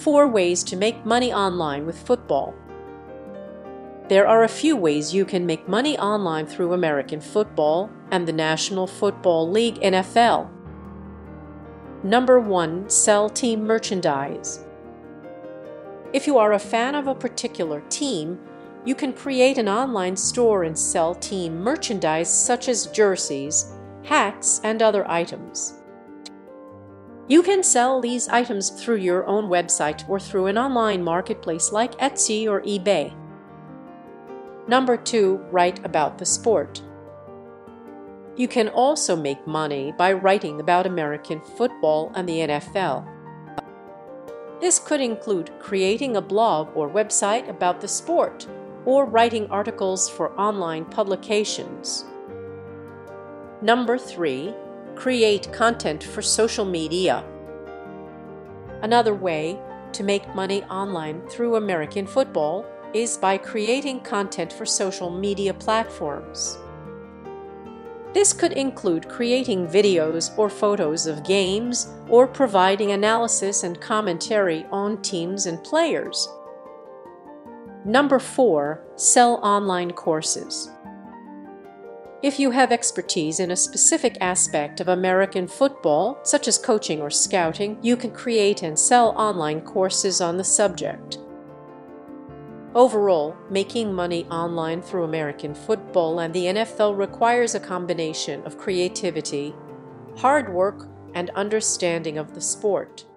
4 Ways to Make Money Online with Football. There are a few ways you can make money online through American football and the National Football League (NFL). Number 1. Sell team merchandise. If you are a fan of a particular team, you can create an online store and sell team merchandise such as jerseys, hats, and other items. You can sell these items through your own website or through an online marketplace like Etsy or eBay. Number 2. Write about the sport. You can also make money by writing about American football and the NFL. This could include creating a blog or website about the sport or writing articles for online publications. Number 3. Create content for social media. Another way to make money online through American football is by creating content for social media platforms. This could include creating videos or photos of games or providing analysis and commentary on teams and players. Number 4. Sell online courses. If you have expertise in a specific aspect of American football, such as coaching or scouting, you can create and sell online courses on the subject. Overall, making money online through American football and the NFL requires a combination of creativity, hard work, and understanding of the sport.